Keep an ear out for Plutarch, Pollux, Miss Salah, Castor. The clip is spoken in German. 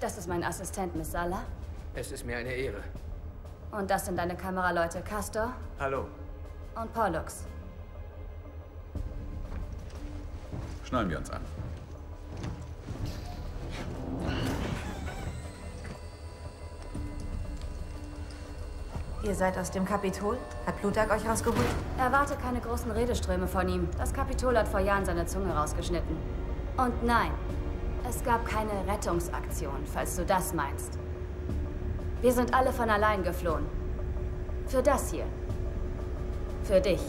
Das ist mein Assistent, Miss Salah. Es ist mir eine Ehre. Und das sind deine Kameraleute Castor. Hallo. Und Pollux. Schnallen wir uns an. Ihr seid aus dem Kapitol? Hat Plutarch euch rausgeholt? Erwarte keine großen Redeströme von ihm. Das Kapitol hat vor Jahren seine Zunge rausgeschnitten. Und nein, es gab keine Rettungsaktion, falls du das meinst. Wir sind alle von allein geflohen. Für das hier. Für dich.